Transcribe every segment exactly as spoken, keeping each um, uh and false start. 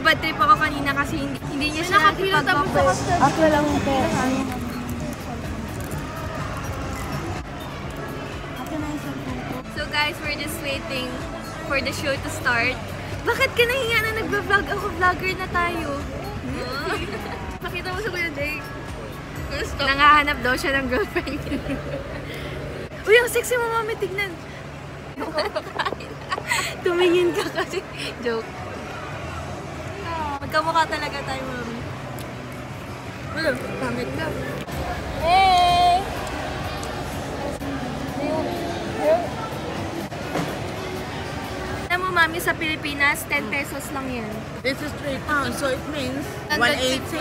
Nabad trip ako kanina kasi hindi, hindi niya siya nakapag-focus. At walang pera. So guys, we're just waiting for the show to start. Bakit ka nahiya na nagba-vlog ako? Vlogger na tayo. Nakita mo sa Kuya Jake. Nangahanap daw siya ng girlfriend. Uy, ang sexy mo, mami. Tignan. Tumingin ka kasi. Joke. Magkamukha talaga tayo, mami. Wala, pamit ka. Hey! Alam mo, mami, sa Pilipinas, ten pesos lang yan. This is three pounds, so it means one eighty.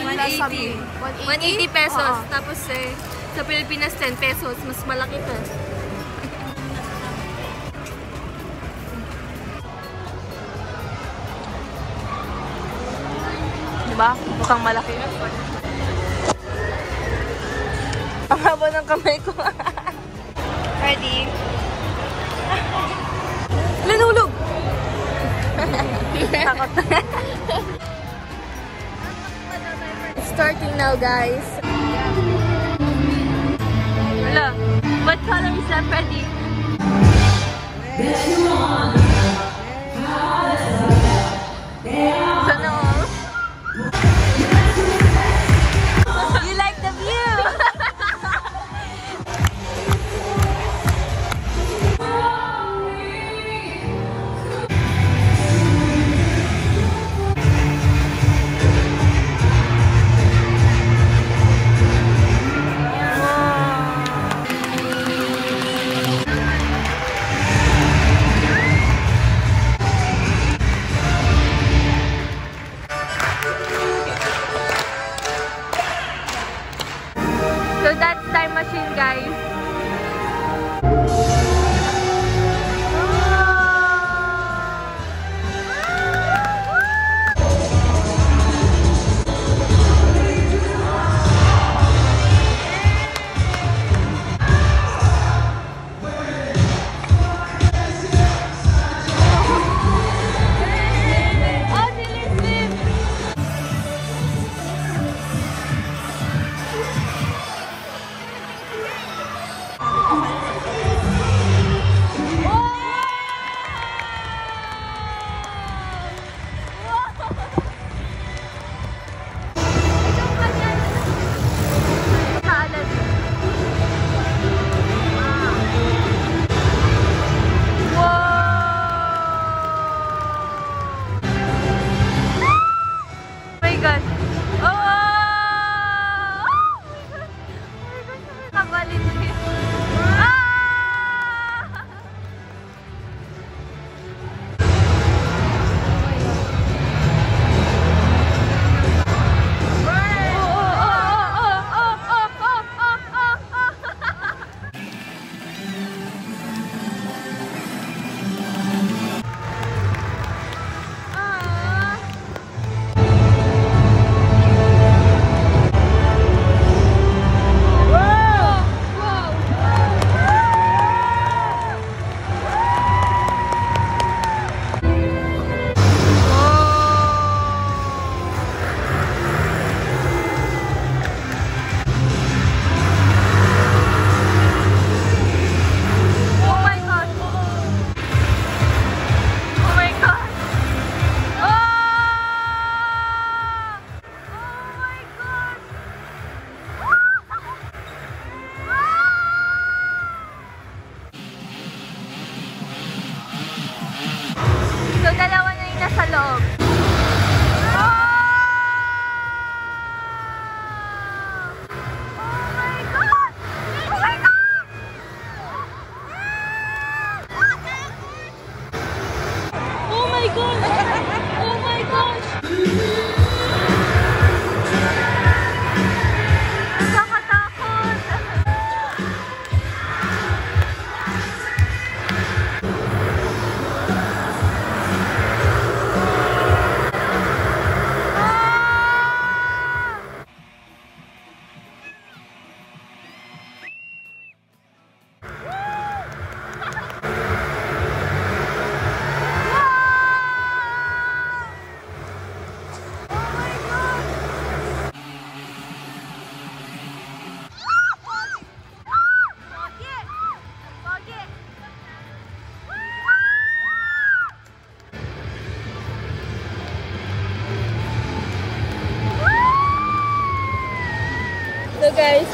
one eighty pesos. Tapos eh, sa Pilipinas, ten pesos. Mas malaki pa. Diba? Mukhang malaki. Ang haba ng kamay ko. Ready? Nanulog! Takot. It's starting now, guys. Hello. What color is that, Freddy? You like the view?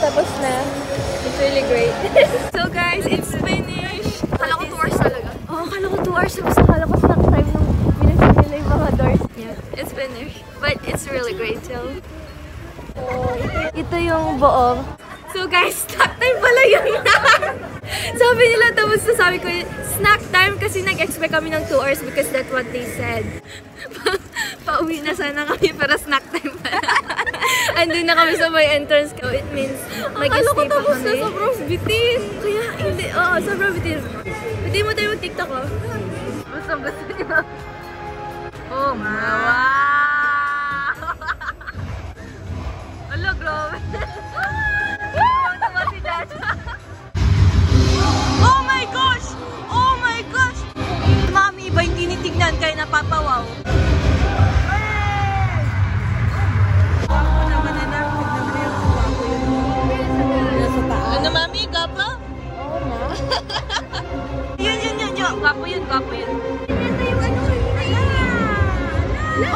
tapos na. It's really great. So guys, it's finished. Kala ko two hours talaga. Oo, kala ko two hours. Kala ko sa time nung binagsin nila yung mga doors. Yeah, it's finished. But it's really great too. Oh, ito yung buo. So guys, snack time pala yun. Sabi nila, tapos sabi ko, snack time kasi nag-expect kami ng two hours because that's what they said. Pauwi na sana kami para snack time pala. Andun na kami sa may entrance. So it means mag-escape pa kami. Akala ko tapos na, sobrang bitin. Kaya hindi, oo, sobrang bitin. Hindi mo tayo mag-tiktok ko. Basta basta nyo. Oh my wow! Hello, grabe. Oh my gosh! Oh my gosh! Ma'am, iba yung tinitignan kaya napapawaw. Ano mami? Gwapo? Oo ma. Yun yun yun yun. Gwapo yun, gwapo yun.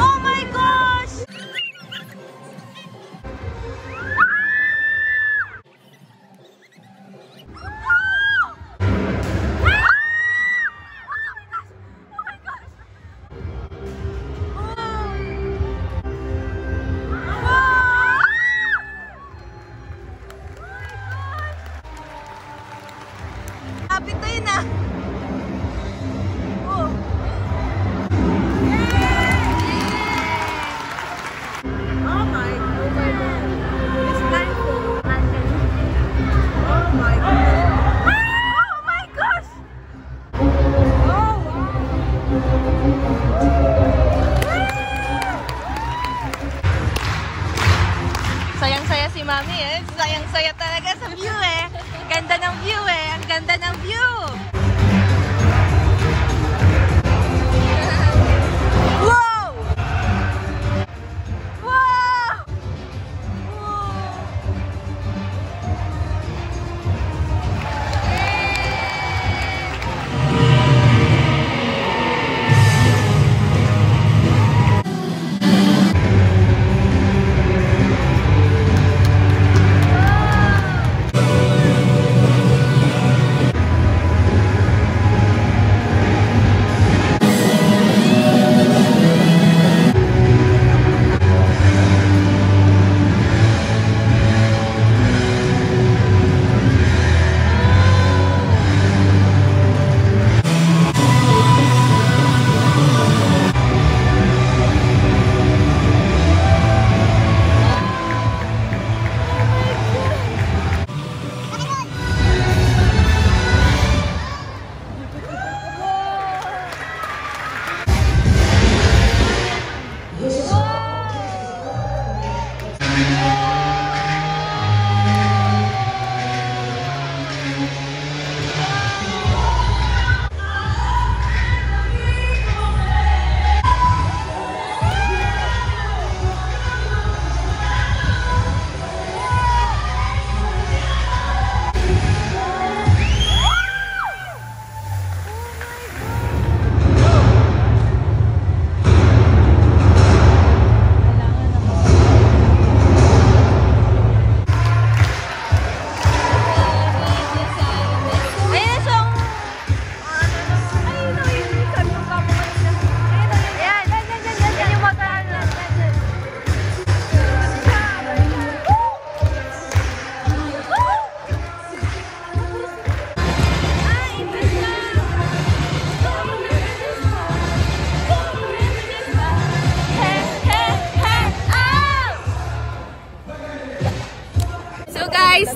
Oh my gosh! Sayang-saya talaga sa view eh. Ganda ng view eh. Ang ganda ng view. Wow! Wow! Wow!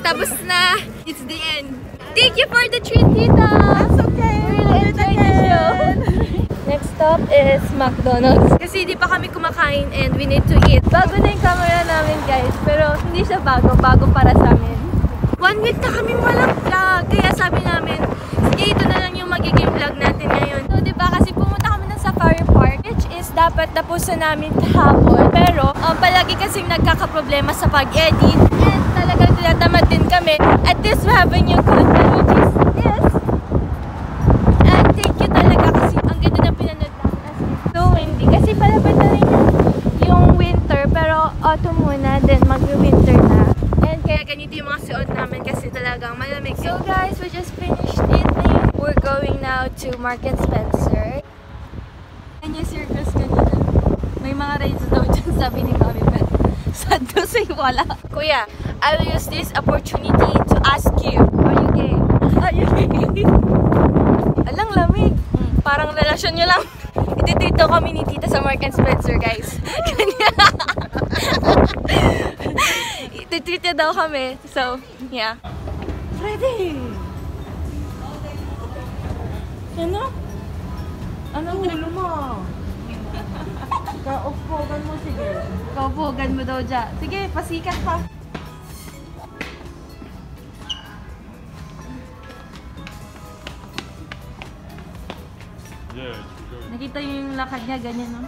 Tapos na. It's the end. Thank you for the treat, Tita. That's okay. Really enjoyed the show. Next stop is McDonald's. Kasi di pa kami kumakain and we need to eat. Bago na yung camera namin, guys. Pero hindi siya bago. Bago para sa amin. One week na kami walang vlog. Kaya sabi namin, sige, ito na lang yung magiging vlog natin ngayon. So, di ba? Kasi pumunta kami ng Safari Park, which is dapat tapusin namin kahapon. Pero, um, palagi kasing nagkakaproblema sa pag-edit. And talaga tinatamad din kami. At least we have a new content, which is this. And thank you talaga kasi ang ganda ng pinanood namin as it's so windy. Kasi palapit na rin yung winter, pero autumn muna, then mag-winter na. And kaya ganito yung mga to Market Spencer. Kanya circus kanina. May mga rides daw dyan, sabi ni Bobby Bell. Sad to say, wala. Kuya, I will use this opportunity to ask you, are you gay? Are you gay? Alang lamig. Hmm. Parang relasyon nyo lang. Dito kami ni Tita sa Mark and Spencer, guys. Tita daw kami. So, yeah. Ready! Ano? Ano ulo mo? Kaupogan mo, sige. Kaupogan mo daw dyan. Sige, pasikat pa. Yeah. Nakita yung lakad niya, ganyan, no?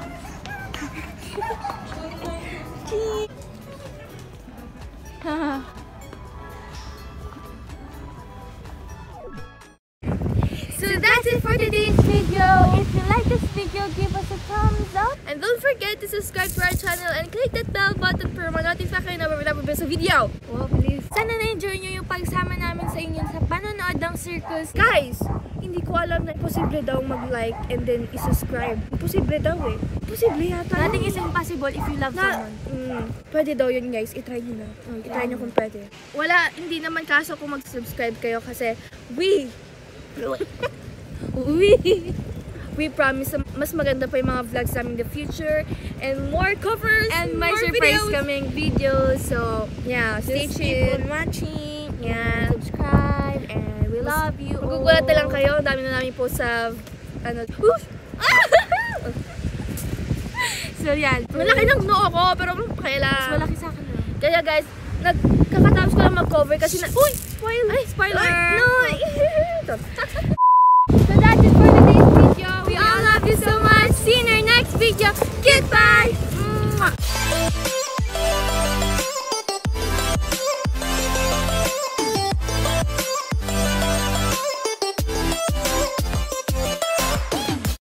So that's it for today's video. If you like this video, give us a thumbs up. And don't forget to subscribe to our channel and click that bell button for ma-notify kayo na wala pang bagong video. Oh, please. Sana na-enjoy nyo yung pagsama namin sa inyo sa panonood ng circus. Guys! Hindi ko alam na posible daw mag-like and then i-subscribe. Posible daw eh. Posible yata. Nothing is impossible if you love na, someone. Mm, pwede daw yun, guys. I-try nyo na. Oh, I-try yeah. nyo kung pwede. Wala, hindi naman kaso kung mag-subscribe kayo kasi we, we, we promise mas maganda pa yung mga vlogs namin in the future and more covers and more my surprise videos. Coming videos. So, yeah, stay Just tuned. Keep on watching. Yeah. Subscribe and love you. Magugulata lang kayo. Ang dami na namin po sa ano. So yan. Malaki ng noo ko pero kailan. Mas malaki sa akin. Kaya guys, nagkakatapos ko lang mag-cover kasi na Uy! Spoiler! Ay, spoiler! No!